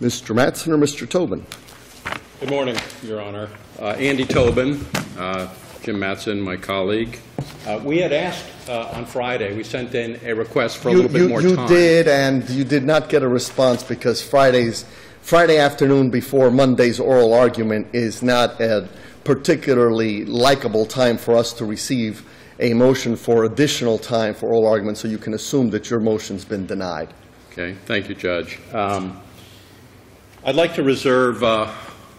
Mr. Matson or Mr. Tobin? Good morning, Your Honor. Andy Tobin, Kim Matson, my colleague. We had asked on Friday, we sent in a request for a little bit more time. You did, and you did not get a response because Friday afternoon before Monday's oral argument is not a particularly likable time for us to receive a motion for additional time for oral argument, so you can assume that your motion's been denied. Okay. Thank you, Judge. I'd like to reserve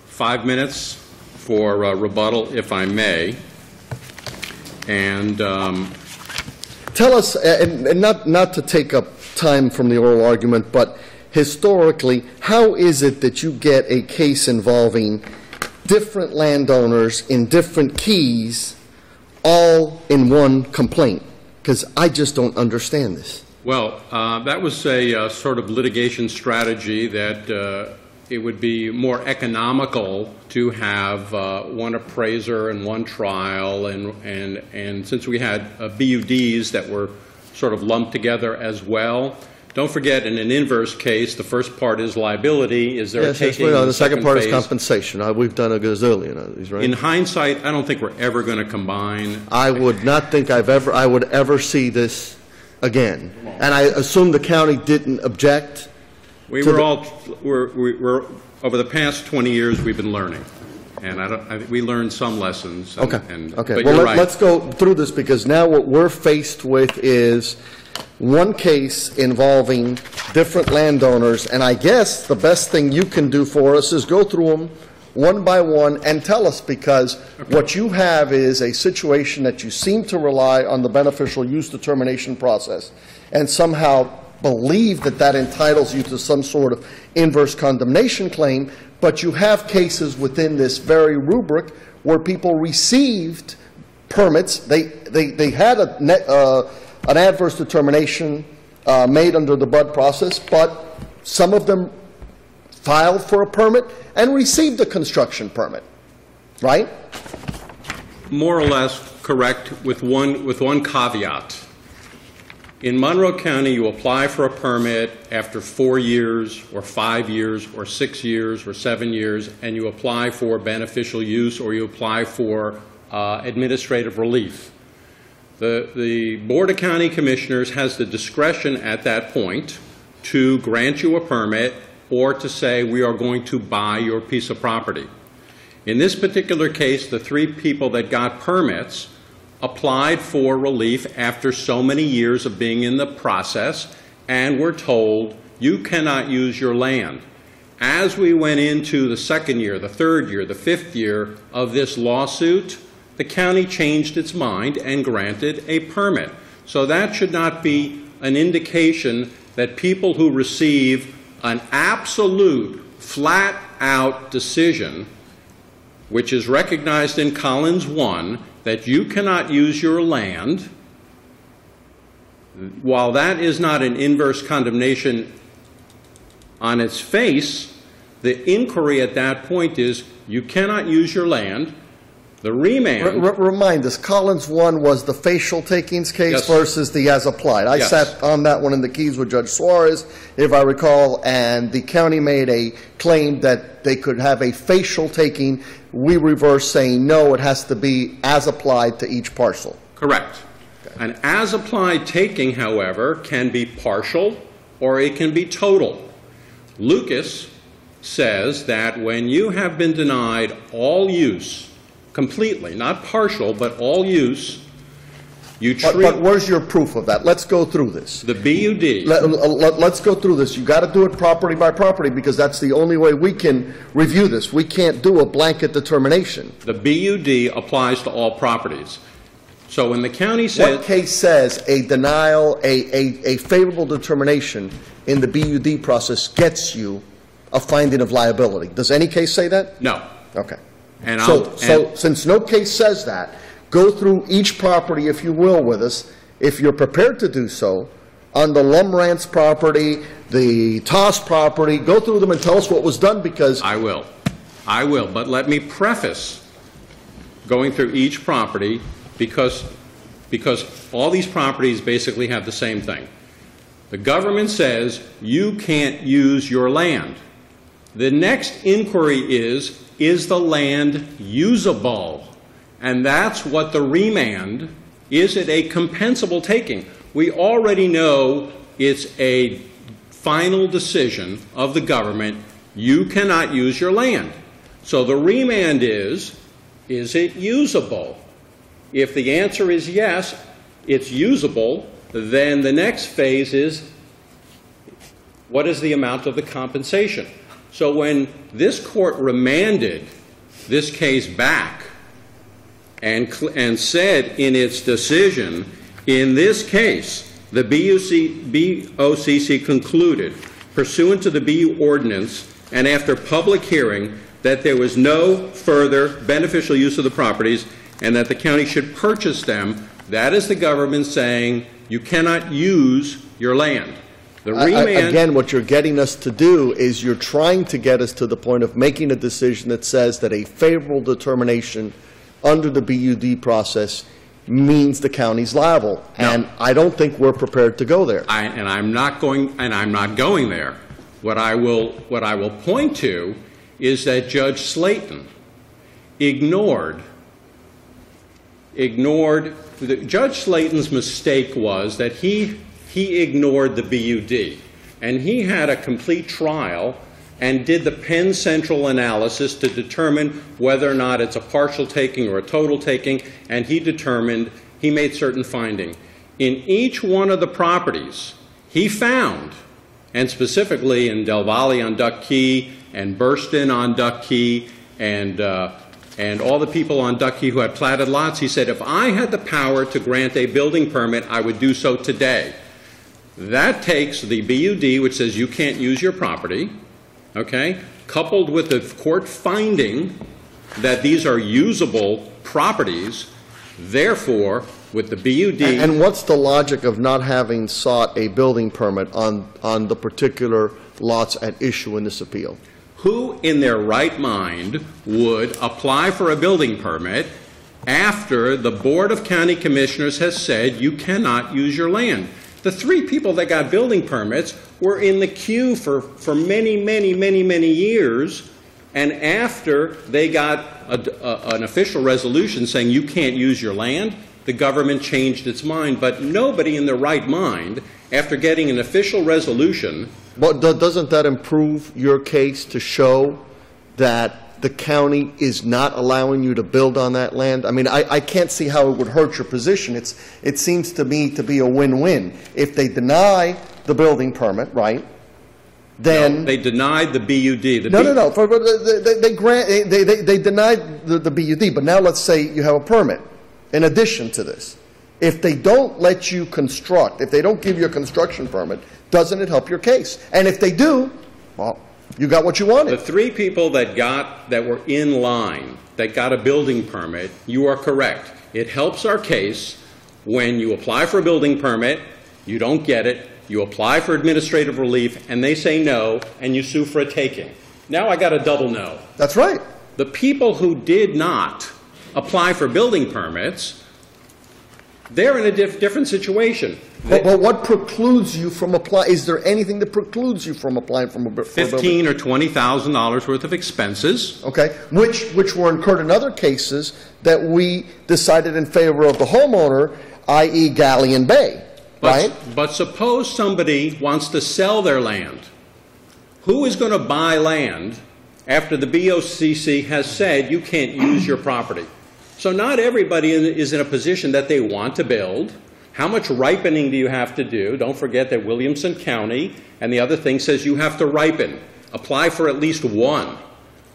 5 minutes for rebuttal, if I may. And tell us, and not to take up time from the oral argument, but historically, how is it that you get a case involving different landowners in different keys all in one complaint? Because I just don't understand this. Well, that was a sort of litigation strategy that it would be more economical to have one appraiser and one trial, and since we had BUDs that were sort of lumped together as well. Don't forget, in an inverse case, the first part is liability. Is there a taking? The second part is compensation. We've done a gazillion of these, right? In hindsight, I don't think we're ever going to combine. I would not think I would ever see this again. And I assume the county didn't object. We were over the past 20 years we've been learning, and we learned some lessons. And, okay. And, okay. Well, let's go through this, because now what we're faced with is one case involving different landowners, and I guess the best thing you can do for us is go through them one by one and tell us, because what you have is a situation that you seem to rely on the beneficial use determination process and somehow believe that that entitles you to some sort of inverse condemnation claim, but you have cases within this very rubric where people received permits. They had a an adverse determination made under the BUD process, but some of them filed for a permit and received a construction permit, right? More or less correct, with one caveat. In Monroe County, you apply for a permit after 4 years or 5 years or 6 years or 7 years, and you apply for beneficial use or you apply for administrative relief. The Board of County Commissioners has the discretion at that point to grant you a permit or to say we are going to buy your piece of property. In this particular case, the three people that got permits applied for relief after so many years of being in the process and were told you cannot use your land. As we went into the second year, the third year, the fifth year of this lawsuit, the county changed its mind and granted a permit. So that should not be an indication that people who receive an absolute, flat-out decision, which is recognized in Collins 1, that you cannot use your land, while that is not an inverse condemnation on its face, the inquiry at that point is you cannot use your land. The remand. Remind us, Collins 1 was the facial takings case versus the as applied. I sat on that one in the Keys with Judge Suarez, if I recall, and the county made a claim that they could have a facial taking. We reversed, saying no, it has to be as applied to each parcel. Correct. Okay. An as applied taking, however, can be partial or it can be total. Lucas says that when you have been denied all use, completely, not partial, but all use, you treat. But where's your proof of that? Let's go through this. The BUD. Let's go through this. You've got to do it property by property, because that's the only way we can review this. We can't do a blanket determination. The BUD applies to all properties. So when the county says. What case says a denial, a favorable determination in the BUD process gets you a finding of liability? Does any case say that? No. Okay. And so since no case says that, go through each property, if you will, with us, if you're prepared to do so, on the Lomrantz property, the Toss property. Go through them and tell us what was done, because I will. But let me preface going through each property, because all these properties basically have the same thing. The government says you can't use your land. The next inquiry is the land usable? And that's what the remand, is it a compensable taking? We already know it's a final decision of the government, you cannot use your land. So the remand is it usable? If the answer is yes, it's usable, then the next phase is, what is the amount of the compensation? So when this court remanded this case back and said in its decision, in this case, the BOCC concluded, pursuant to the BU ordinance and after public hearing, that there was no further beneficial use of the properties and that the county should purchase them. That is the government saying you cannot use your land. The remand, again, what you're getting us to do is you're trying to get us to the point of making a decision that says that a favorable determination under the BUD process means the county's liable, and I don't think we're prepared to go there. I'm not going there. What I will point to is that Judge Slayton ignored Judge Slayton's mistake was that he ignored the BUD, and he had a complete trial and did the Penn Central analysis to determine whether or not it's a partial taking or a total taking, and he determined, he made certain findings. In each one of the properties, he found, and specifically in Del Valle on Duck Key and Burston on Duck Key and all the people on Duck Key who had platted lots, he said, if I had the power to grant a building permit, I would do so today. That takes the BUD, which says you can't use your property, okay, coupled with the court finding that these are usable properties, therefore, with the BUD. And what's the logic of not having sought a building permit on the particular lots at issue in this appeal? Who in their right mind would apply for a building permit after the Board of County Commissioners has said you cannot use your land? The three people that got building permits were in the queue for many years, and after they got an official resolution saying you can't use your land, the government changed its mind. But nobody in their right mind, after getting an official resolution. But doesn't that improve your case to show that the county is not allowing you to build on that land? I mean, I can't see how it would hurt your position. It seems to me to be a win-win. If they deny the building permit, right, then... No, they denied the BUD. They denied the BUD, but now let's say you have a permit in addition to this. If they don't let you construct, if they don't give you a construction permit, doesn't it help your case? And if they do, well, you got what you wanted. The three people that were in line, that got a building permit, you are correct. It helps our case when you apply for a building permit, you don't get it, you apply for administrative relief, and they say no, and you sue for a taking. Now I got a double no. That's right. The people who did not apply for building permits, they're in a different situation. But what precludes you from applying? Is there anything that precludes you from applying for a building permit? $15,000 or $20,000 worth of expenses. Okay, which were incurred in other cases that we decided in favor of the homeowner, i.e. Galleon Bay, right? But suppose somebody wants to sell their land. Who is going to buy land after the BOCC has said you can't use your property? So not everybody is in a position that they want to build. How much ripening do you have to do? Don't forget that Williamson County and the other thing says you have to ripen. Apply for at least one.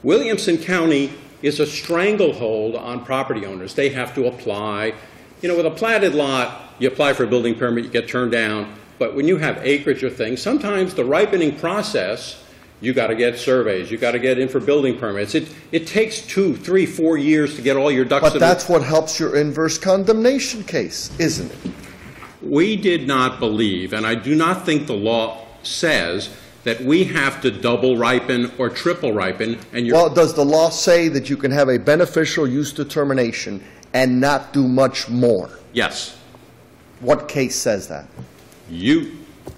Williamson County is a stranglehold on property owners. They have to apply. You know, with a platted lot, you apply for a building permit, you get turned down. But when you have acreage or things, sometimes the ripening process, you got to get surveys. You got to get in for building permits. It takes 2, 3, 4 years to get all your ducks in a row. But that's what helps your inverse condemnation case, isn't it? We did not believe, and I do not think the law says that we have to double ripen or triple ripen. And well, does the law say that you can have a beneficial use determination and not do much more? Yes. What case says that? You.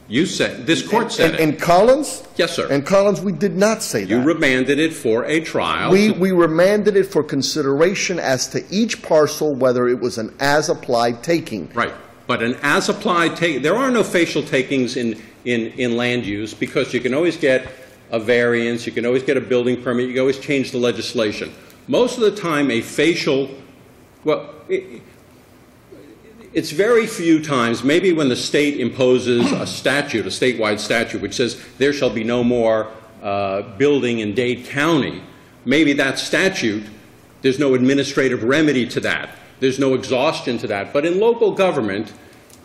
You said, this court said it. And Collins? Yes, sir. And Collins, we did not say that. You remanded it for a trial. We remanded it for consideration as to each parcel, whether it was an as-applied taking. Right. But an as-applied taking, there are no facial takings in land use, because you can always get a variance, you can always get a building permit, you can always change the legislation. Most of the time, a facial, well, it's very few times, maybe when the state imposes a statute, a statewide statute, which says there shall be no more building in Dade County, maybe that statute, there's no administrative remedy to that. There's no exhaustion to that. But in local government,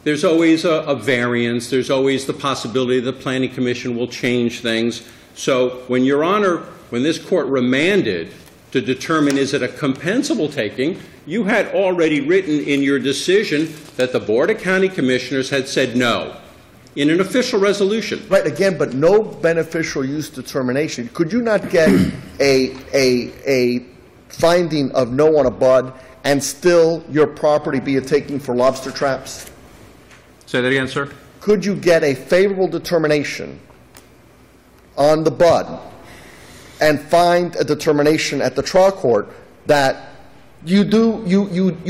there's always a variance. There's always the possibility the Planning Commission will change things. So when Your Honor, when this court remanded to determine is it a compensable taking, you had already written in your decision that the Board of County Commissioners had said no in an official resolution. Right, again, but no beneficial use determination. Could you not get a finding of no on a BUD and still your property be a taking for lobster traps? Say that again, sir. Could you get a favorable determination on the BUD and find a determination at the trial court that you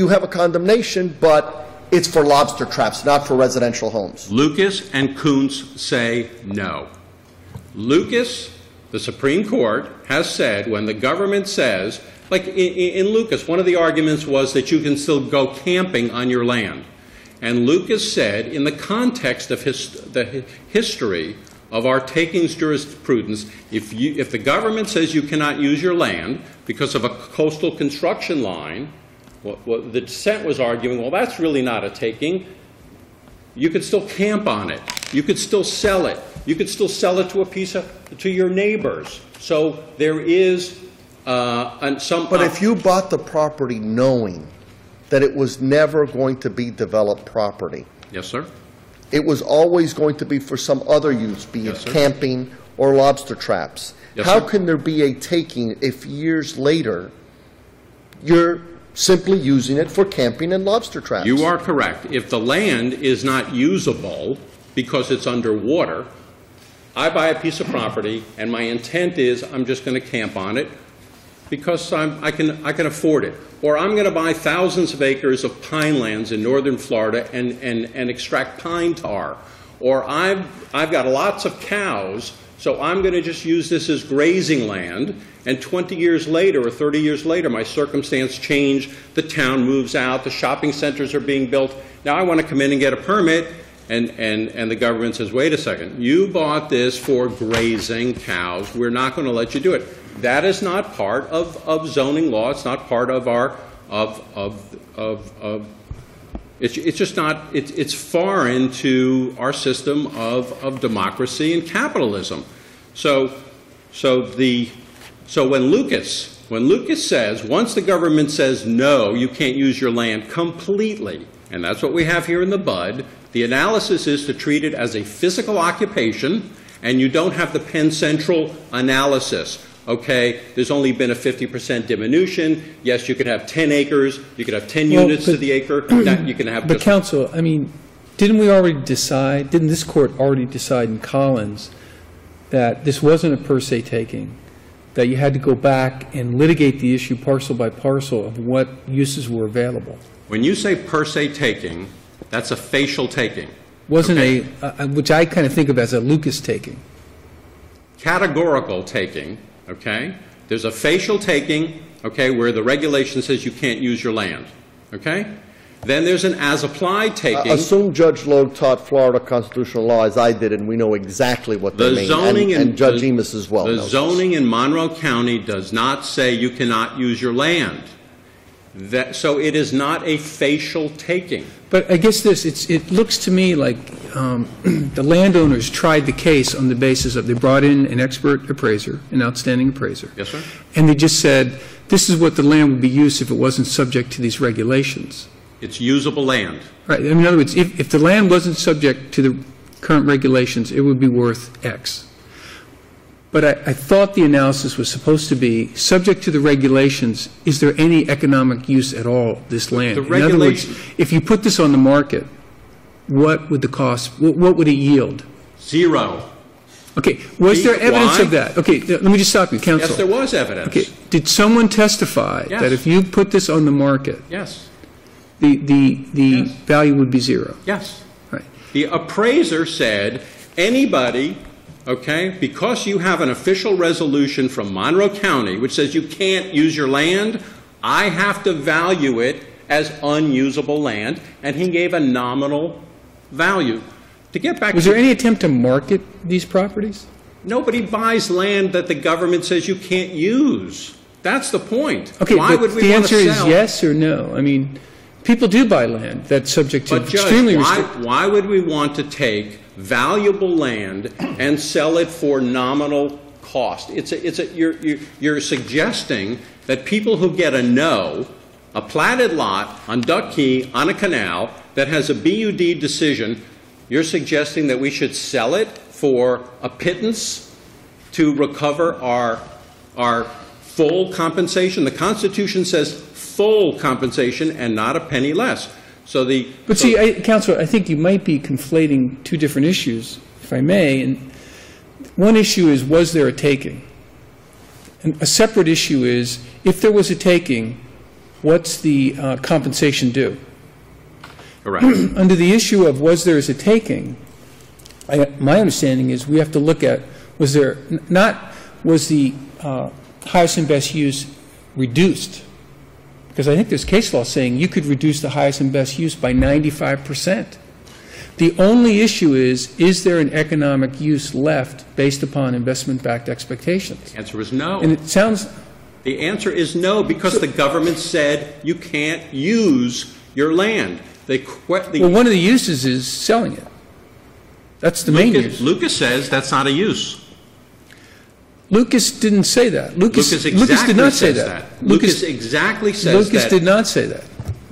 have a condemnation, but it's for lobster traps, not for residential homes? Lucas and Koontz say no. Lucas, the Supreme Court, has said when the government says, like in Lucas, one of the arguments was that you can still go camping on your land. And Lucas said, in the context of the history of our takings jurisprudence, if the government says you cannot use your land because of a coastal construction line, well, the dissent was arguing, well, that's really not a taking. You could still camp on it. You could still sell it. You could still sell it to your neighbors. So there is... but if you bought the property knowing that it was never going to be developed property. Yes, sir. It was always going to be for some other use, be it camping or lobster traps. Yes, how can there be a taking if years later you're simply using it for camping and lobster traps? You are correct. If the land is not usable because it's underwater, I buy a piece of property and my intent is I'm just going to camp on it, because I can afford it. Or I'm going to buy thousands of acres of pine lands in northern Florida and extract pine tar. Or I've got lots of cows, so I'm going to just use this as grazing land. And 20 years later or 30 years later, my circumstance changed. The town moves out. The shopping centers are being built. Now I want to come in and get a permit. And the government says, wait a second. You bought this for grazing cows. We're not going to let you do it. That is not part of zoning law. It's not part of our it's just not. It's foreign to our system of democracy and capitalism. So when Lucas says, once the government says no, you can't use your land completely, and that's what we have here in the BUD. The analysis is to treat it as a physical occupation, and you don't have the Penn Central analysis. Okay, there's only been a 50% diminution. Yes, you could have 10 acres. You could have 10 units to the acre. That you can have. But counsel, I mean, didn't we already decide, didn't this court already decide in Collins that this wasn't a per se taking, that you had to go back and litigate the issue parcel by parcel of what uses were available? When you say per se taking, that's a facial taking. Wasn't okay? Which I kind of think of as a Lucas taking. Categorical taking. Okay, there's a facial taking, okay, where the regulation says you can't use your land, okay? Then there's an as-applied taking. Assume Judge Logue taught Florida constitutional law as I did, and we know exactly what they mean, and Judge Emus as well. The zoning in Monroe County does not say you cannot use your land. That, so it is not a facial taking. But I guess it looks to me like the landowners tried the case on the basis of they brought in an expert appraiser, an outstanding appraiser. Yes, sir. And they just said, this is what the land would be used if it wasn't subject to these regulations. It's usable land. Right. In other words, if the land wasn't subject to the current regulations, it would be worth X. But I thought the analysis was supposed to be subject to the regulations. Is there any economic use at all, this land? In other words, if you put this on the market, what would the cost, what would it yield? Zero. Okay. Was there evidence of that? Okay. Let me just stop you, counsel. Yes, there was evidence. Okay. Did someone testify that if you put this on the market, the value would be zero? Yes. Right. The appraiser said anybody, okay, because you have an official resolution from Monroe County which says you can't use your land, I have to value it as unusable land, and he gave a nominal value. To get back, was there any attempt to market these properties? Nobody buys land that the government says you can't use. That's the point. Okay, why would we want to sell? The answer is yes or no. I mean, people do buy land that's subject to extremely restrictive. Why would we want to take valuable land and sell it for nominal cost? You're suggesting that people who get a no, a platted lot on Duck Key on a canal that has a BUD decision, you're suggesting that we should sell it for a pittance to recover our full compensation. The Constitution says full compensation and not a penny less. So the Counselor, I think you might be conflating two different issues, if I may. And one issue is, was there a taking? And a separate issue is, if there was a taking, what's the compensation due? Correct. Under the issue of was there a taking, my understanding is we have to look at was there not was the highest and best use reduced, because I think there's case law saying you could reduce the highest and best use by 95%. The only issue is there an economic use left based upon investment-backed expectations? The answer is no. And it sounds. The answer is no, because the government said you can't use your land. Well, one of the uses is selling it. That's the main use. Lucas says that's not a use. Lucas didn't say that. Lucas did not say that. Lucas exactly says that. Lucas did not say that.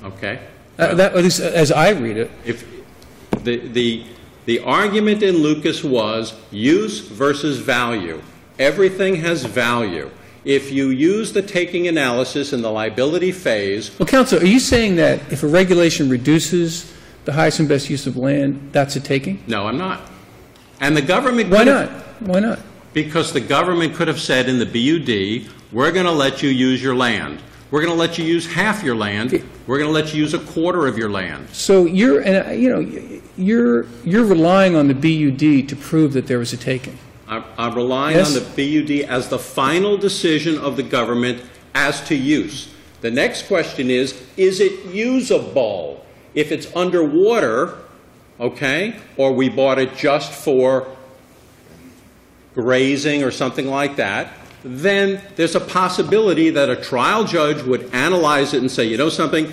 Okay. That, at least as I read it. If the argument in Lucas was use versus value. Everything has value. If you use the taking analysis in the liability phase. Well, Counsel, are you saying that if a regulation reduces the highest and best use of land, that's a taking? No, I'm not. And the government. Why not? Why not? Because the government could have said in the BUD, we're going to let you use your land. We're going to let you use half your land. We're going to let you use a quarter of your land. So you're, you're relying on the BUD to prove that there was a taking. I'm relying on the BUD as the final decision of the government as to use. The next question is it usable? If it's underwater, okay, or we bought it just for grazing or something like that, then there's a possibility that a trial judge would analyze it and say, you know something,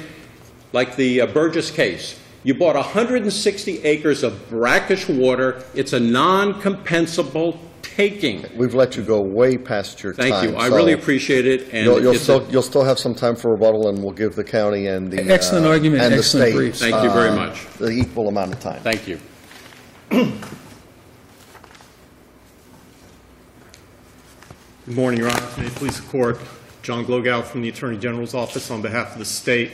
like the Burgess case. You bought 160 acres of brackish water. It's a non-compensable taking. We've let you go way past your time. Thank you. I really appreciate it. And you'll still have some time for rebuttal, and we'll give the county and the excellent argument and excellent the state. Briefs. Thank you very much. The equal amount of time. Thank you. Good morning, Your Honor. May it please the court. John Glogow from the Attorney General's office on behalf of the state.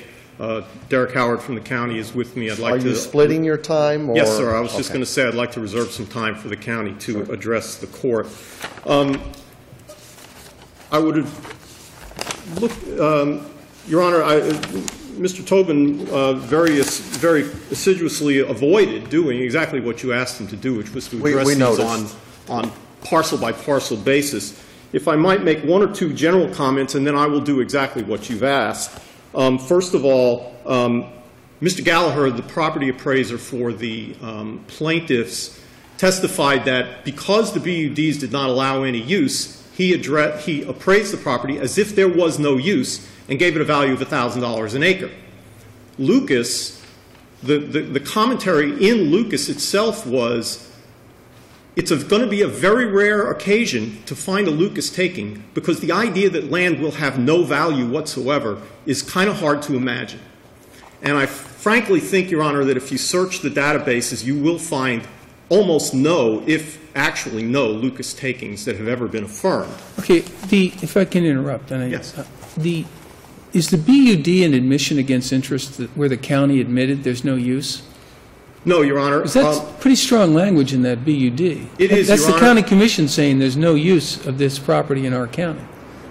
Derek Howard from the county is with me. I'd like to. Are you splitting your time? Or? Yes, sir. I was just going to say I'd like to reserve some time for the county to address the court. I would have looked, Your Honor, Mr. Tobin very assiduously avoided doing exactly what you asked him to do, which was to address these on parcel by parcel basis. If I might make one or two general comments, and then I will do exactly what you've asked. First of all, Mr. Gallagher, the property appraiser for the plaintiffs, testified that because the BUDs did not allow any use, he appraised the property as if there was no use and gave it a value of $1,000 an acre. Lucas, the commentary in Lucas itself was, it's going to be a very rare occasion to find a Lucas taking, because the idea that land will have no value whatsoever is kind of hard to imagine. And I frankly think, Your Honor, that if you search the databases, you will find almost no, if actually no, Lucas takings that have ever been affirmed. Okay. If I can interrupt. Yes. Is the BUD an admission against interest where the county admitted there's no use? No, Your Honor. That's pretty strong language in that BUD. It is, that's Your Honor. That's the county commission saying there's no use of this property in our county.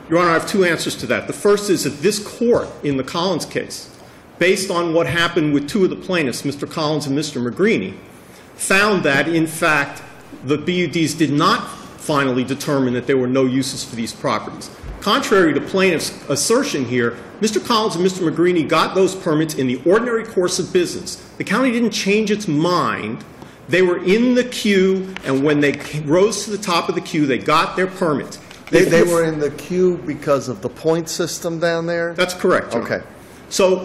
Your Honor, I have two answers to that. The first is that this court in the Collins case, based on what happened with two of the plaintiffs, Mr. Collins and Mr. McGreevey, found that, in fact, the BUDs did not finally determine that there were no uses for these properties. Contrary to plaintiff's assertion here, Mr. Collins and Mr. McGreevey got those permits in the ordinary course of business. The county didn't change its mind. They were in the queue, and when they rose to the top of the queue, they got their permits. They were in the queue because of the point system down there? That's correct, Your Honor. Okay. So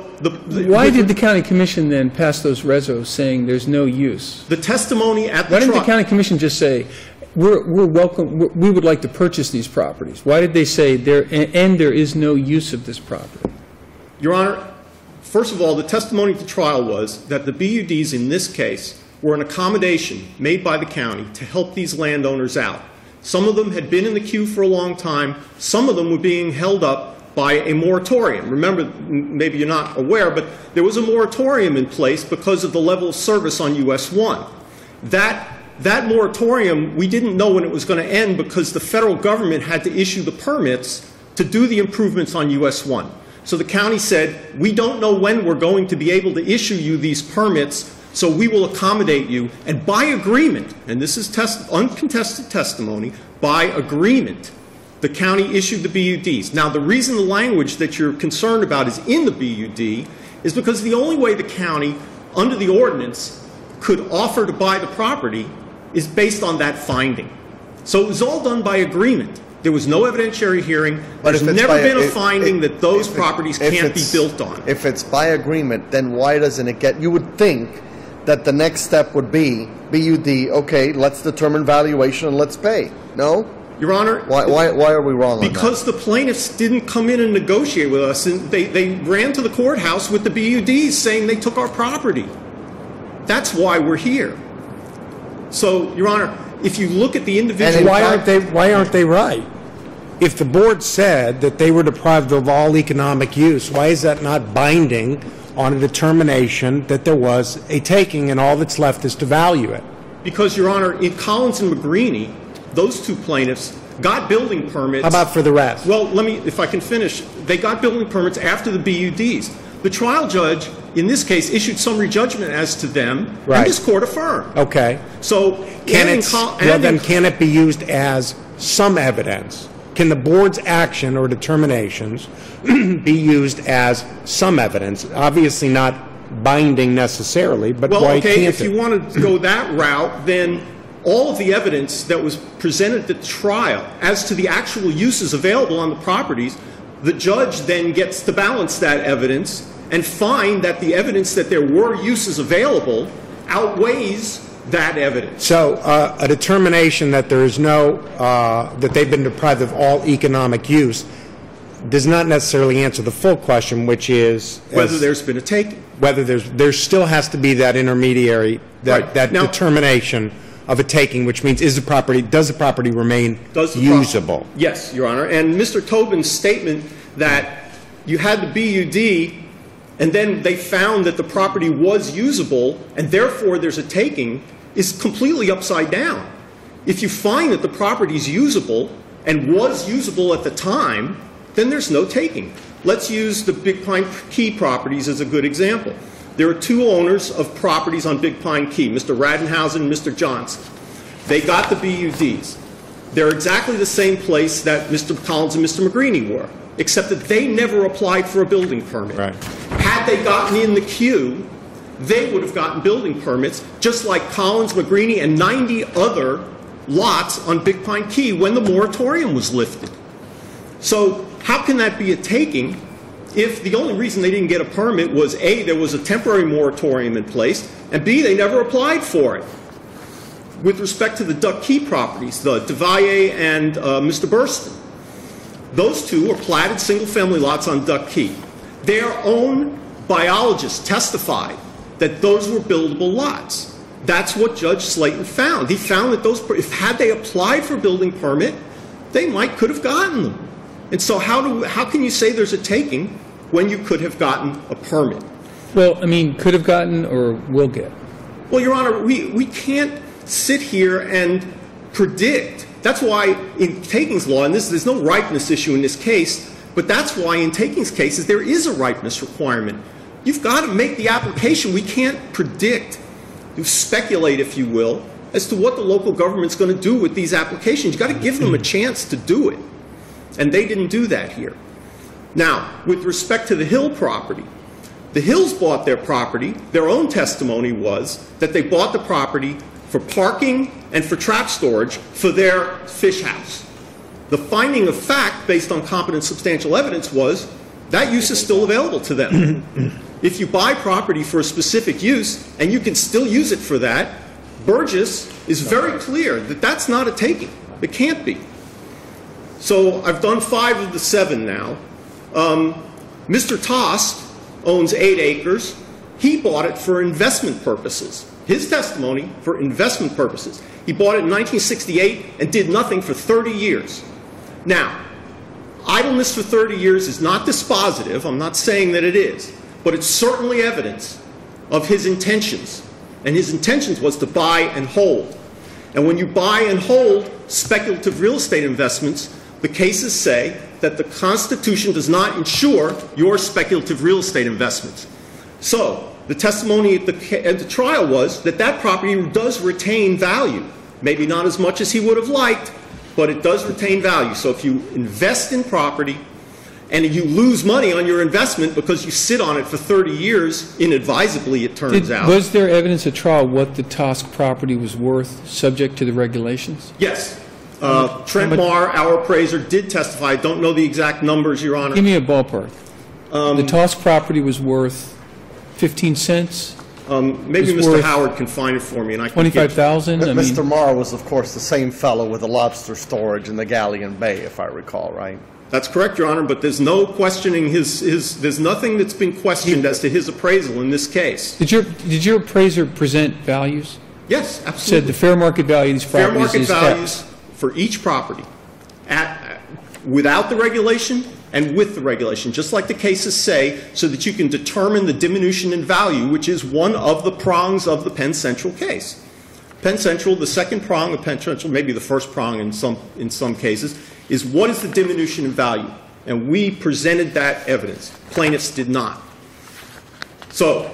why did the county commission then pass those rezos saying there's no use? The testimony at the trial. Why didn't the county commission just say, we're welcome, we would like to purchase these properties? Why did they say there is no use of this property? Your Honor, first of all, the testimony at the trial was that the BUDs in this case were an accommodation made by the county to help these landowners out. Some of them had been in the queue for a long time. Some of them were being held up by a moratorium. Remember, maybe you're not aware, but there was a moratorium in place because of the level of service on US-1. That moratorium, we didn't know when it was going to end because the federal government had to issue the permits to do the improvements on US-1. So the county said, we don't know when we're going to be able to issue you these permits, so we will accommodate you. And by agreement, and this is uncontested testimony, by agreement, the county issued the BUDs. Now, the reason the language that you're concerned about is in the BUD is because the only way the county, under the ordinance, could offer to buy the property is based on that finding. So it was all done by agreement. There was no evidentiary hearing. There's never been a finding that those properties can't be built on. If it's by agreement, then why doesn't it get? You would think that the next step would be BUD, okay, let's determine valuation and let's pay. No? Your Honor, why are we wrong on that? Because the plaintiffs didn't come in and negotiate with us, and they ran to the courthouse with the BUDs saying they took our property. That's why we're here. So, Your Honor, if you look at the individual... And why aren't they right? If the board said that they were deprived of all economic use, why is that not binding on a determination that there was a taking and all that's left is to value it? Because, Your Honor, in Collins and McGreevey, those two plaintiffs got building permits. How about for the rest? Well, let me, if I can finish, they got building permits after the BUDs. The trial judge, in this case, issued summary judgment as to them, right, and this court affirmed. Okay. So can it be used as some evidence? Can the board's action or determinations be used as some evidence? Obviously not binding necessarily, but well, why okay, can't if it? You want to go that route, then all of the evidence that was presented at the trial as to the actual uses available on the properties, the judge then gets to balance that evidence and find that the evidence that there were uses available outweighs that evidence. So a determination that there is no, that they've been deprived of all economic use does not necessarily answer the full question, which is whether there's been a taking. Whether there still has to be that intermediary, that determination of a taking, which means does the property remain usable? Yes, Your Honor. And Mr. Tobin's statement that you had the BUD and then they found that the property was usable and therefore there's a taking is completely upside down. If you find that the property is usable and was usable at the time, then there's no taking. Let's use the Big Pine Key properties as a good example. There are two owners of properties on Big Pine Key, Mr. Radenhausen and Mr. Johnson. They got the BUDs. They're exactly the same place that Mr. Collins and Mr. McGreevey were, except that they never applied for a building permit. Right. Had they gotten in the queue, they would have gotten building permits, just like Collins, McGreevey, and 90 other lots on Big Pine Key when the moratorium was lifted. So how can that be a taking? If the only reason they didn't get a permit was, A, there was a temporary moratorium in place, and B, they never applied for it. With respect to the Duck Key properties, the Del Valle and Mr. Burston, those two were platted single-family lots on Duck Key. Their own biologists testified that those were buildable lots. That's what Judge Slayton found. He found that those, if had they applied for a building permit, they could have gotten them. And so how can you say there's a taking when you could have gotten a permit? Well, I mean, could have gotten or will get. Well, Your Honor, we can't sit here and predict. That's why in takings law, and this, there's no ripeness issue in this case, but that's why in takings cases there is a ripeness requirement. You've got to make the application. We can't predict, you speculate, if you will, as to what the local government's going to do with these applications. You've got to give them a chance to do it. And they didn't do that here. Now, with respect to the Hill property, the Hills bought their property. Their own testimony was that they bought the property for parking and for trap storage for their fish house. The finding of fact based on competent substantial evidence was that use is still available to them. If you buy property for a specific use and you can still use it for that, Burgess is very clear that that's not a taking. It can't be. So I've done 5 of the 7 now. Mr. Toss owns 8 acres. He bought it for investment purposes. His testimony, for investment purposes. He bought it in 1968 and did nothing for 30 years. Now, idleness for 30 years is not dispositive. I'm not saying that it is. But it's certainly evidence of his intentions. And his intentions was to buy and hold. And when you buy and hold speculative real estate investments, the cases say that the Constitution does not insure your speculative real estate investments. So the testimony at the trial was that that property does retain value. Maybe not as much as he would have liked, but it does retain value. So if you invest in property and you lose money on your investment because you sit on it for 30 years, inadvisably, it turns out. Was there evidence at trial what the Toss property was worth subject to the regulations? Yes. Trent Marr, our appraiser, did testify. I don't know the exact numbers, Your Honor. Give me a ballpark. The Toss property was worth 15 cents? Maybe Mr. Howard can find it for me. And I can 25,000. Mr. Marr was, of course, the same fellow with the lobster storage in the Galleon Bay, if I recall, right? That's correct, Your Honor, but there's no questioning his there's nothing that's been questioned as to his appraisal in this case. Did your appraiser present values? Yes, absolutely. Said the fair market value of these properties. Fair market values for each property without the regulation and with the regulation, just like the cases say, so that you can determine the diminution in value, which is one of the prongs of the Penn Central case. Penn Central, the second prong of Penn Central, maybe the first prong in some cases, is what is the diminution in value? And we presented that evidence. Plaintiffs did not. So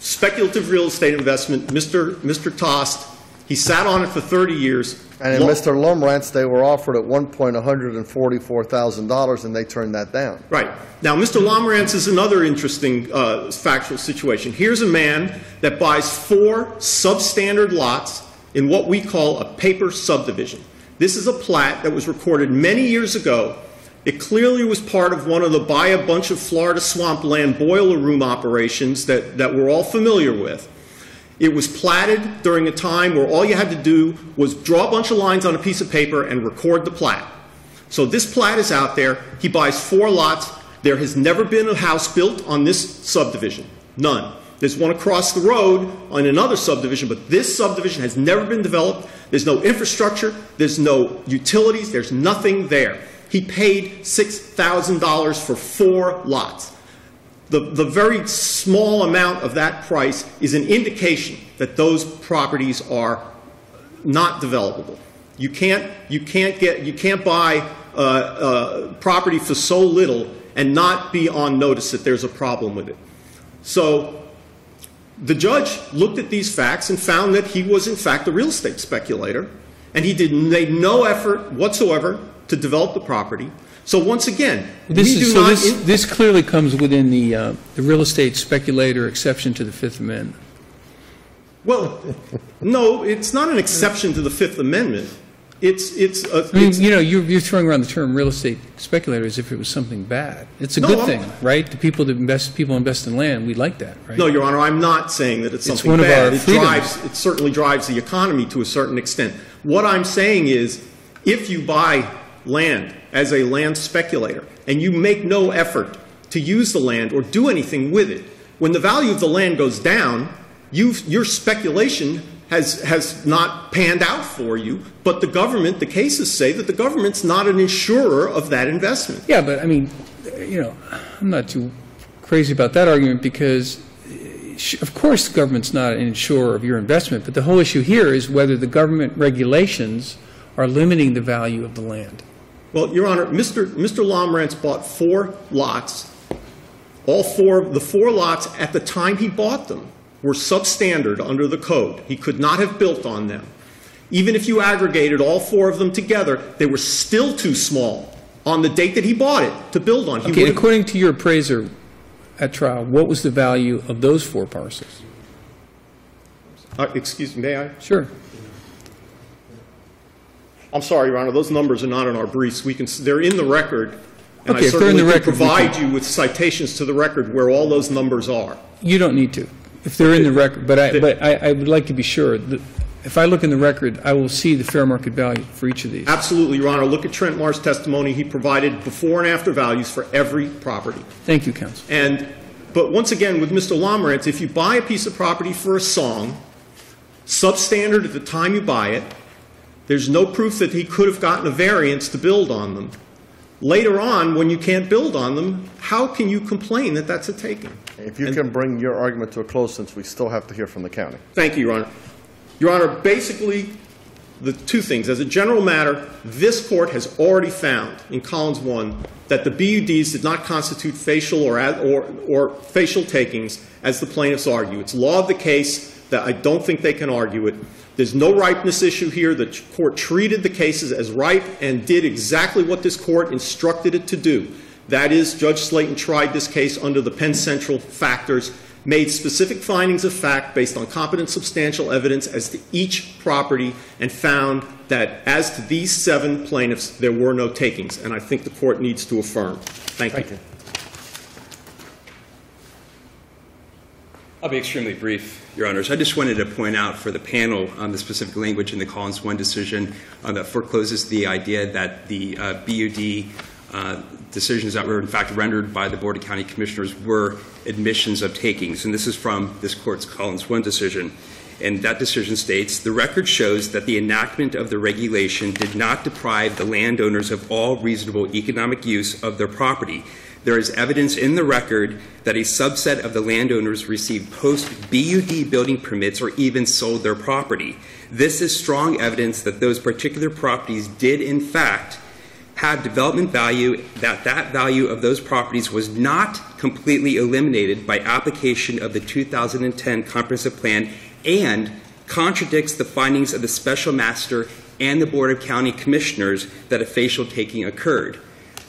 speculative real estate investment, Mr. Tost, he sat on it for 30 years. And in Mr. Lomrantz, they were offered at one point $144,000, and they turned that down. Right. Now, Mr. Lomrantz is another interesting factual situation. Here's a man that buys 4 substandard lots in what we call a paper subdivision. This is a plat that was recorded many years ago. It clearly was part of one of the buy a bunch of Florida swampland boiler room operations that we're all familiar with. It was platted during a time where all you had to do was draw a bunch of lines on a piece of paper and record the plat. So this plat is out there. He buys 4 lots. There has never been a house built on this subdivision. None. There's one across the road on another subdivision, but this subdivision has never been developed. There's no infrastructure. There's no utilities. There's nothing there. He paid $6,000 for 4 lots. The very small amount of that price is an indication that those properties are not developable. You can't buy property for so little and not be on notice that there's a problem with it. So the judge looked at these facts and found that he was, in fact, a real estate speculator, and he made no effort whatsoever to develop the property. So once again, this clearly comes within the real estate speculator exception to the Fifth Amendment. Well, no, it's not an exception to the Fifth Amendment. You're throwing around the term real estate speculator as if it was something bad. It's a good thing, right? The people that invest, in land, we like that, right? No, Your Honor, I'm not saying that it's something bad. It certainly drives the economy to a certain extent. What I'm saying is, if you buy land as a land speculator and you make no effort to use the land or do anything with it, when the value of the land goes down, your speculation has not panned out for you, but the government, the cases say that the government's not an insurer of that investment. Yeah, but I mean, I'm not too crazy about that argument because of course the government's not an insurer of your investment, but the whole issue here is whether the government regulations are limiting the value of the land. Well, Your Honor, Mr. Lomrantz bought 4 lots. All 4 of the 4 lots at the time he bought them were substandard under the code. He could not have built on them. Even if you aggregated all 4 of them together, they were still too small on the date that he bought it to build on. Okay, according to your appraiser at trial, what was the value of those 4 parcels? Excuse me, may I? Sure. I'm sorry, Your Honor, those numbers are not in our briefs. We can, they're in the record, and okay, I certainly can provide you with citations to the record where all those numbers are. You don't need to, if they're in the record, but I would like to be sure. If I look in the record, I will see the fair market value for each of these. Absolutely, Your Honor. Look at Trent Marr's testimony. He provided before and after values for every property. Thank you, counsel. But once again, with Mr. Lomrantz, if you buy a piece of property for a song, substandard at the time you buy it, there's no proof that he could have gotten a variance to build on them. Later on, when you can't build on them, how can you complain that that's a taking? If you can bring your argument to a close, since we still have to hear from the county. Thank you, Your Honor. Your Honor, basically, the 2 things. As a general matter, this Court has already found in Collins 1 that the BUDs did not constitute facial or facial takings, as the plaintiffs argue. It's law of the case that I don't think they can argue it. There's no ripeness issue here. The Court treated the cases as ripe and did exactly what this Court instructed it to do. That is, Judge Slayton tried this case under the Penn Central factors, made specific findings of fact based on competent substantial evidence as to each property, and found that as to these 7 plaintiffs, there were no takings. And I think the Court needs to affirm. Thank you. I'll be extremely brief, Your Honors. I just wanted to point out for the panel on the specific language in the Collins 1 decision that forecloses the idea that the BUD decisions that were in fact rendered by the Board of County Commissioners were admissions of takings. And this is from this Court's Collins 1 decision. And that decision states, the record shows that the enactment of the regulation did not deprive the landowners of all reasonable economic use of their property. There is evidence in the record that a subset of the landowners received post-BUD building permits or even sold their property. This is strong evidence that those particular properties did, in fact, have development value, that value of those properties was not completely eliminated by application of the 2010 Comprehensive Plan and contradicts the findings of the Special Master and the Board of County Commissioners that a facial taking occurred.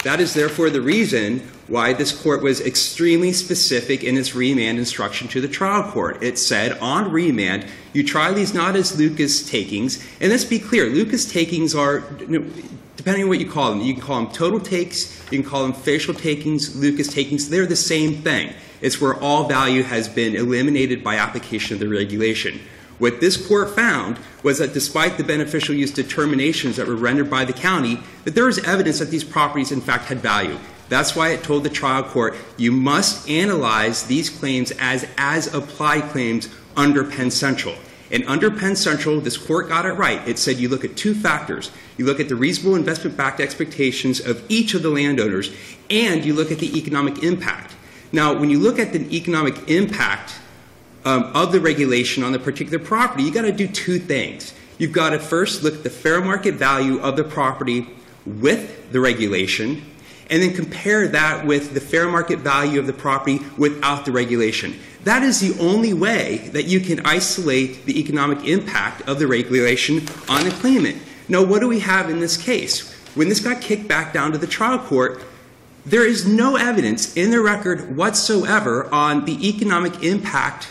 That is therefore the reason why this Court was extremely specific in its remand instruction to the trial court. It said, on remand, you try these not as Lucas takings. And let's be clear, Lucas takings are, depending on what you call them, you can call them total takes, you can call them facial takings, Lucas takings, they're the same thing. It's where all value has been eliminated by application of the regulation. What this Court found was that despite the beneficial use determinations that were rendered by the county, that there was evidence that these properties in fact had value. That's why it told the trial court, you must analyze these claims as applied claims under Penn Central. And under Penn Central, this Court got it right. It said you look at 2 factors. You look at the reasonable investment-backed expectations of each of the landowners, and you look at the economic impact. Now, when you look at the economic impact of the regulation on the particular property, you've got to do 2 things. You've got to first look at the fair market value of the property with the regulation, and then compare that with the fair market value of the property without the regulation. That is the only way that you can isolate the economic impact of the regulation on the claimant. Now, what do we have in this case? When this got kicked back down to the trial court, there is no evidence in the record whatsoever on the economic impact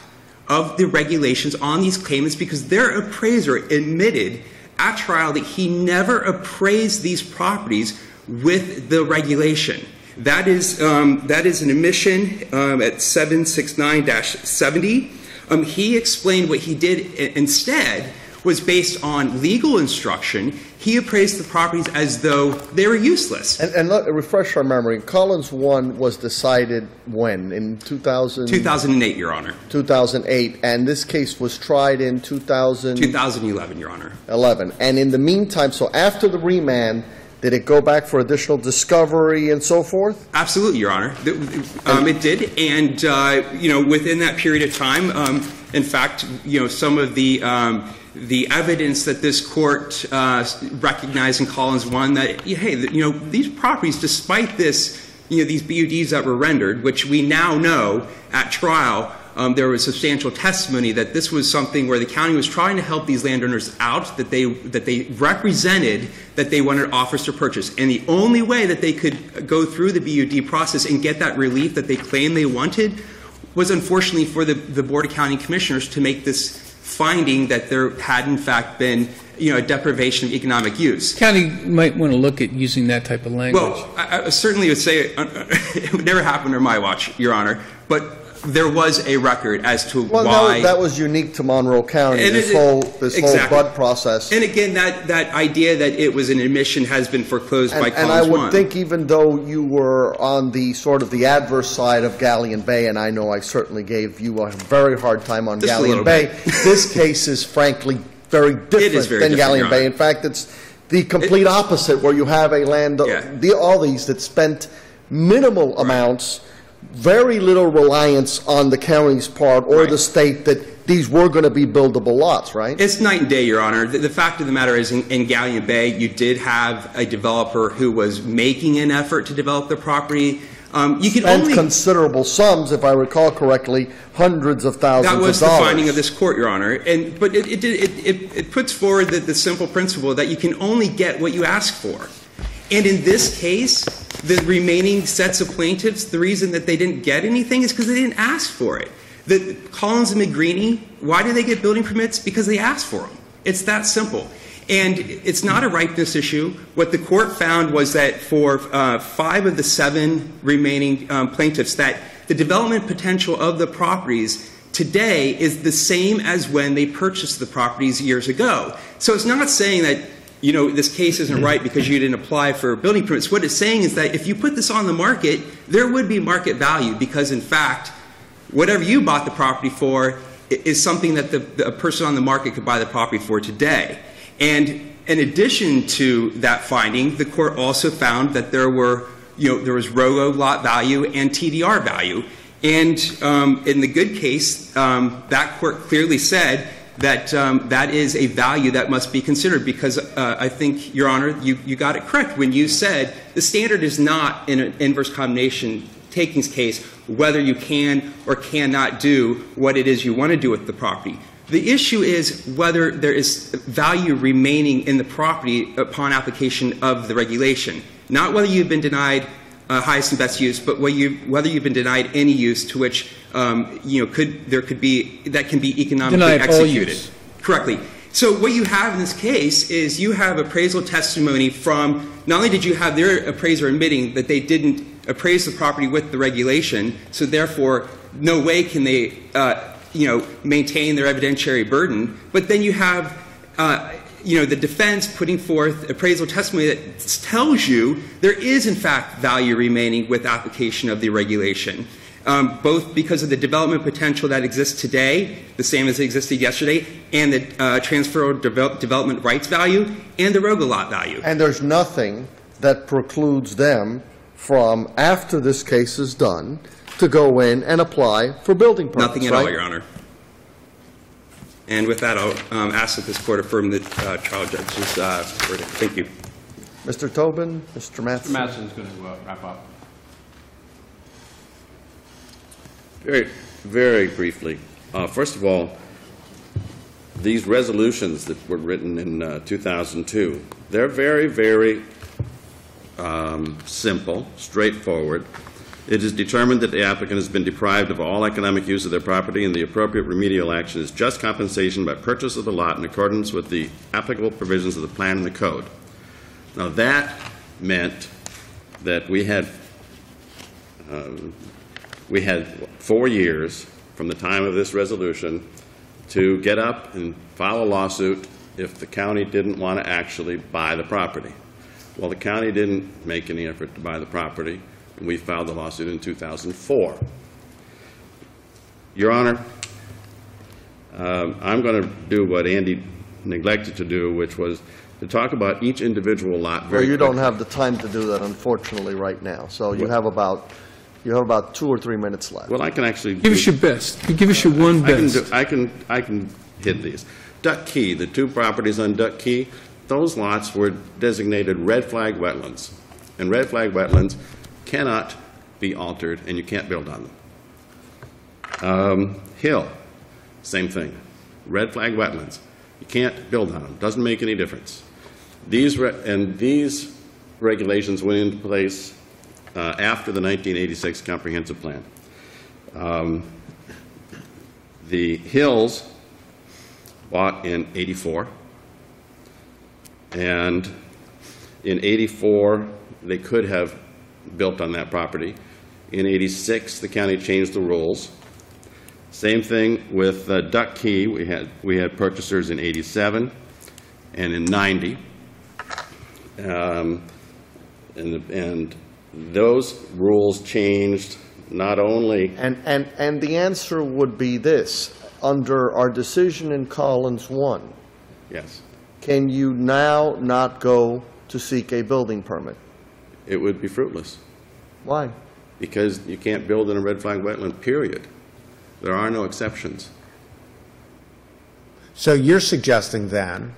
of the regulations on these claimants because their appraiser admitted at trial that he never appraised these properties with the regulation. That is an admission at 769-70. He explained what he did instead was based on legal instruction. He appraised the properties as though they were useless. And look, refresh our memory. Collins 1 was decided when? In 2008, Your Honor. 2008. And this case was tried in 2011, Your Honor. And in the meantime, so after the remand, Did it go back for additional discovery and so forth? Absolutely, Your Honor. It did, and you know, within that period of time, in fact, you know, some of the evidence that this court recognized in Collins 1 that, hey, you know, these properties, despite this, you know, these BUDs that were rendered, which we now know at trial, there was substantial testimony that this was something where the county was trying to help these landowners out, that they represented that they wanted offers to purchase. And the only way that they could go through the BUD process and get that relief that they claimed they wanted was, unfortunately, for the Board of County Commissioners to make this finding that there had, in fact, been, you know, a deprivation of economic use. County might want to look at using that type of language. Well, I certainly would say it would never happen under my watch, Your Honor, but there was a record as to why. That was unique to Monroe County, this whole BUD process. And again, that idea that it was an admission has been foreclosed by Collins 1. And I would think, even though you were on the sort of the adverse side of Galleon Bay, and I know I certainly gave you a very hard time on Galleon Bay, this case is frankly very different than Galleon Bay. In fact, it's the complete opposite, where you have a land, all these that spent minimal amounts, very little reliance on the county's part or the state that these were going to be buildable lots, right? It's night and day, Your Honor. The fact of the matter is, in Galleon Bay, you did have a developer who was making an effort to develop the property. You could only considerable sums, if I recall correctly, hundreds of thousands of dollars. That was the finding of this court, Your Honor. And, but it puts forward the simple principle that you can only get what you ask for. And in this case, the remaining sets of plaintiffs, the reason that they didn't get anything is because they didn't ask for it. The Collins and McGreevey, why do they get building permits? Because they asked for them. It's that simple. And it's not a ripeness issue. What the court found was that for 5 of the 7 remaining plaintiffs, that the development potential of the properties today is the same as when they purchased the properties years ago. So it's not saying that, you know, this case isn't right because you didn't apply for building permits. What it's saying is that if you put this on the market, there would be market value because, in fact, whatever you bought the property for is something that a person on the market could buy the property for today. And in addition to that finding, the court also found that there were, you know, there was ROLO lot value and TDR value. And in the good case, that court clearly said that that is a value that must be considered because I think, Your Honor, you got it correct when you said the standard is not in an inverse condemnation takings case whether you can or cannot do what it is you want to do with the property. The issue is whether there is value remaining in the property upon application of the regulation, not whether you've been denied highest and best use, but whether you've been denied any use to which you know that can be economically executed correctly. So what you have in this case is you have appraisal testimony from not only did you have their appraiser admitting that they didn't appraise the property with the regulation, so therefore no way can they you know maintain their evidentiary burden, but then you have you know, the defense putting forth appraisal testimony that tells you there is, in fact, value remaining with application of the regulation, both because of the development potential that exists today, the same as it existed yesterday, and the transferable development rights value and the ROGA lot value. And there's nothing that precludes them from, after this case is done, to go in and apply for building permits. Nothing at all, Your Honor. And with that, I'll ask that this court affirm the trial judge's verdict. Thank you. Mr. Tobin, Mr. Matson. Mr. Matson is going to wrap up. Very, very briefly. First of all, these resolutions that were written in 2002, they're very, very simple, straightforward. It is determined that the applicant has been deprived of all economic use of their property, and the appropriate remedial action is just compensation by purchase of the lot in accordance with the applicable provisions of the plan and the code. Now, that meant that we had 4 years from the time of this resolution to get up and file a lawsuit if the county didn't want to actually buy the property. Well, the county didn't make any effort to buy the property. We filed the lawsuit in 2004. Your Honor, I'm going to do what Andy neglected to do, which was to talk about each individual lot very quickly. Well, you don't have the time to do that, unfortunately, right now. So you have about... You have about 2 or 3 minutes left. Well, I can actually give us your best. Give us your one best. I can hit these. Duck Key, the two properties on Duck Key, those lots were designated red flag wetlands, and red flag wetlands cannot be altered, and you can't build on them. Hill, same thing, red flag wetlands, you can't build on them. Doesn't make any difference. These regulations went into place after the 1986 comprehensive plan. The Hills bought in 84, and in 84 they could have built on that property. In 86 the county changed the rules. Same thing with Duck Key. We had purchasers in 87 and in 90, and those rules changed not only... And the answer would be this. Under our decision in Collins 1, yes, can you now not go to seek a building permit? It would be fruitless. Why? Because you can't build in a red flag wetland, period. There are no exceptions. So you're suggesting then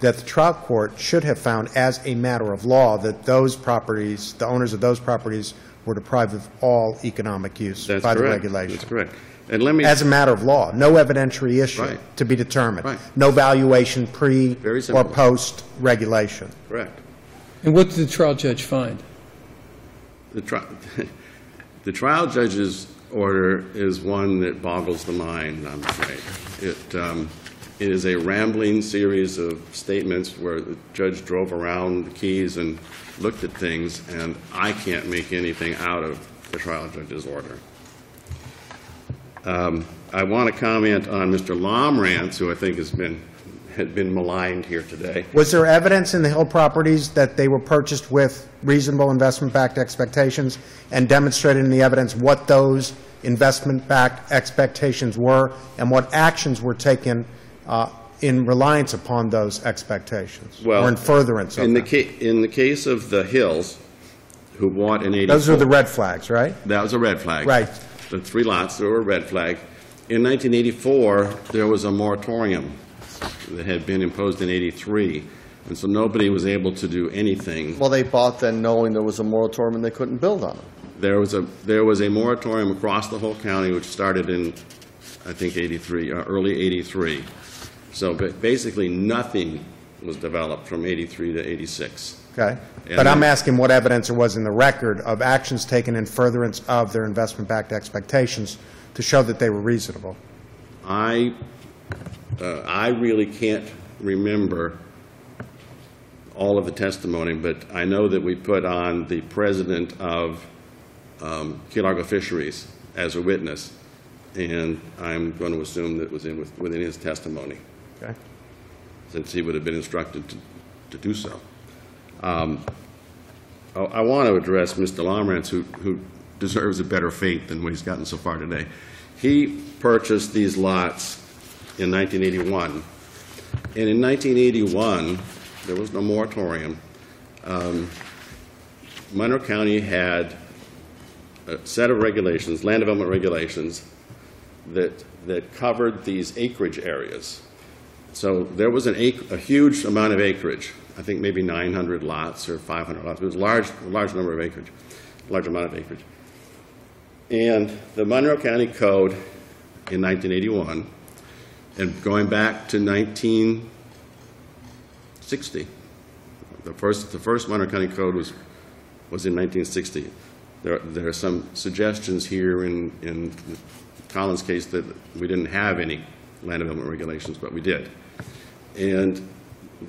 that the trial court should have found as a matter of law that those properties, the owners of those properties, were deprived of all economic use by the regulation. That's correct. And let me, as a matter of law, no evidentiary issue to be determined. No valuation pre or post regulation. Correct. And what did the trial judge find? The trial judge's order is one that boggles the mind, I'm afraid. It is a rambling series of statements where the judge drove around the keys and looked at things, and I can't make anything out of the trial judge's order. I want to comment on Mr. Lomrantz, who I think had been maligned here today. Was there evidence in the Hill properties that they were purchased with reasonable investment-backed expectations, and demonstrated in the evidence what those investment-backed expectations were and what actions were taken in reliance upon those expectations, or in furtherance of them? In the case of the Hills, who bought in 84. Those are the red flags, right? That was a red flag. Right. The three lots that were a red flag. In 1984, there was a moratorium that had been imposed in 83, and so nobody was able to do anything. Well, they bought then knowing there was a moratorium and they couldn't build on it. There was a moratorium across the whole county, which started in, I think, 83, early 83. So basically nothing was developed from 83 to 86. Okay. And but I'm asking what evidence there was in the record of actions taken in furtherance of their investment-backed expectations to show that they were reasonable. I really can't remember all of the testimony, but I know that we put on the president of Key Largo Fisheries as a witness, and I'm going to assume that it was within his testimony. Okay. Since he would have been instructed to do so. I want to address Mr. Lomrantz, who deserves a better fate than what he's gotten so far today. He purchased these lots in 1981. And in 1981, there was no moratorium. Monroe County had a set of regulations, land development regulations, that covered these acreage areas. So there was a huge amount of acreage. I think maybe 900 lots or 500 lots. It was a large number of acreage, large amount of acreage. And the Monroe County Code in 1981, and going back to 1960, the first Monroe County Code was in 1960. There are some suggestions here in Collins' case that we didn't have any land development regulations, but we did. And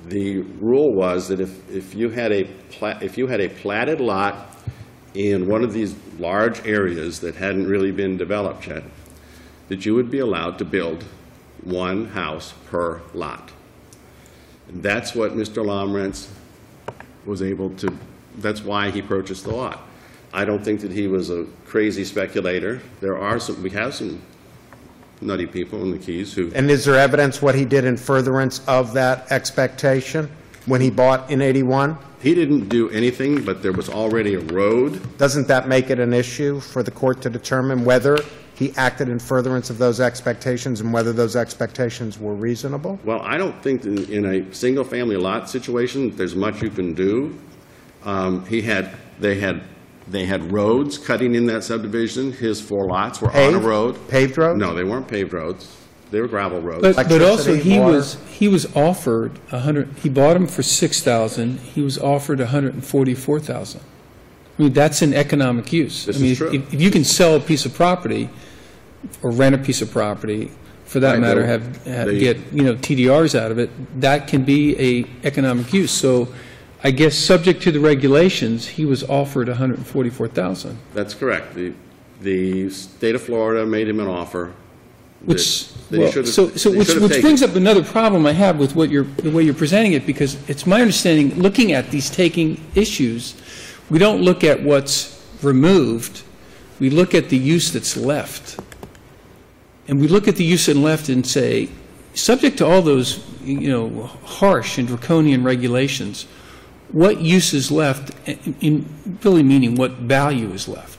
the rule was that if you had a platted lot in one of these large areas that hadn't really been developed yet, that you would be allowed to build one house per lot. And that's what Mr. Lomrantz was able to, that's why he purchased the lot. I don't think that he was a crazy speculator. We have some nutty people in the Keys who. And is there evidence what he did in furtherance of that expectation when he bought in 81? He didn't do anything, but there was already a road. Doesn't that make it an issue for the court to determine whether he acted in furtherance of those expectations and whether those expectations were reasonable? Well, I don't think in a single-family lot situation there's much you can do. They had roads cutting in that subdivision. His four lots were paved, on a road. Paved roads? No, they weren't paved roads. They were gravel roads. But also he was offered $100,000. He bought them for $6,000. He was offered $144,000. I mean, that's an economic use. This is true. If you can sell a piece of property or rent a piece of property, for that matter, get TDRs out of it, that can be a economic use. So I guess subject to the regulations, he was offered $144,000. That's correct. The state of Florida made him an offer. Which brings up another problem I have with the way you're presenting it, because it's my understanding, looking at these taking issues, we don't look at what's removed. We look at the use that's left. And we look at the use that's left and say, subject to all those harsh and draconian regulations, what use is left, really meaning what value is left.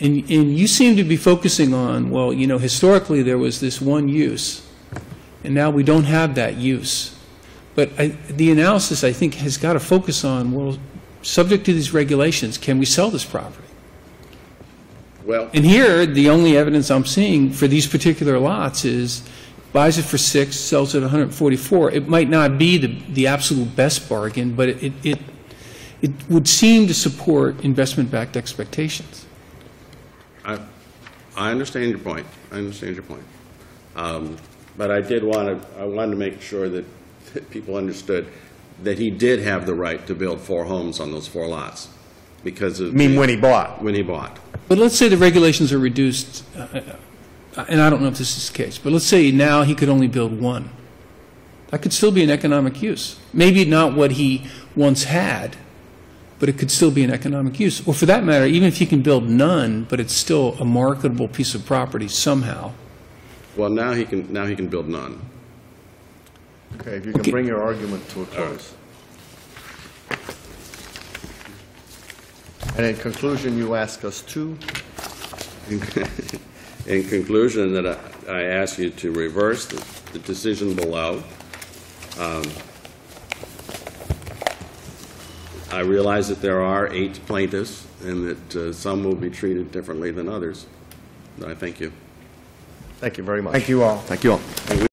And you seem to be focusing on, well, historically there was this one use, and now we don't have that use. But the analysis, I think, has got to focus on, well, subject to these regulations, can we sell this property? Well, and here, the only evidence I'm seeing for these particular lots is buys it for $6,000, sells it at $144,000. It might not be the absolute best bargain, but it would seem to support investment-backed expectations. I understand your point. I understand your point. But I wanted to make sure that people understood that he did have the right to build four homes on those four lots, because of. I mean, when he bought. When he bought. But let's say the regulations are reduced. And I don't know if this is the case, but let's say now he could only build one. That could still be an economic use. Maybe not what he once had, but it could still be an economic use. Or for that matter, even if he can build none, but it's still a marketable piece of property somehow. Well, now he can build none. Okay, if you can bring your argument to a close. Right. And in conclusion, you ask us to? In conclusion, that I ask you to reverse the decision below. I realize that there are 8 plaintiffs and that some will be treated differently than others. But I thank you. Thank you very much. Thank you all. Thank you all.